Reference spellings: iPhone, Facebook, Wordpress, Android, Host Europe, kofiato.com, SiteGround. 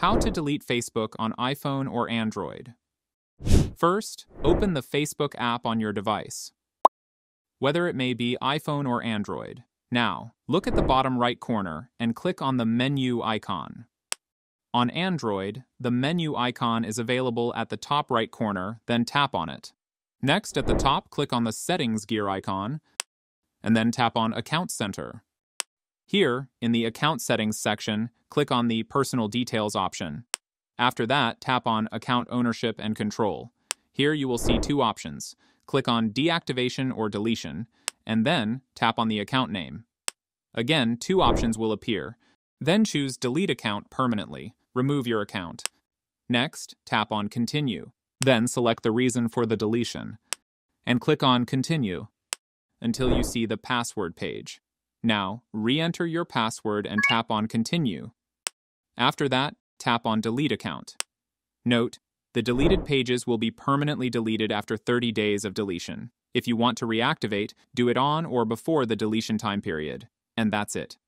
How to delete Facebook on iPhone or Android. First, open the Facebook app on your device, whether it may be iPhone or Android. Now, look at the bottom right corner and click on the menu icon. On Android, the menu icon is available at the top right corner, then tap on it. Next, at the top, click on the settings gear icon, and then tap on Account Center. Here, in the Account Settings section, click on the Personal Details option. After that, tap on Account Ownership and Control. Here you will see two options. Click on Deactivation or Deletion, and then tap on the account name. Again, two options will appear. Then choose Delete Account Permanently. Remove your account. Next, tap on Continue. Then select the reason for the deletion, and click on Continue until you see the password page. Now, re-enter your password and tap on Continue. After that, tap on Delete Account. Note, the deleted pages will be permanently deleted after 30 days of deletion. If you want to reactivate, do it on or before the deletion time period. And that's it.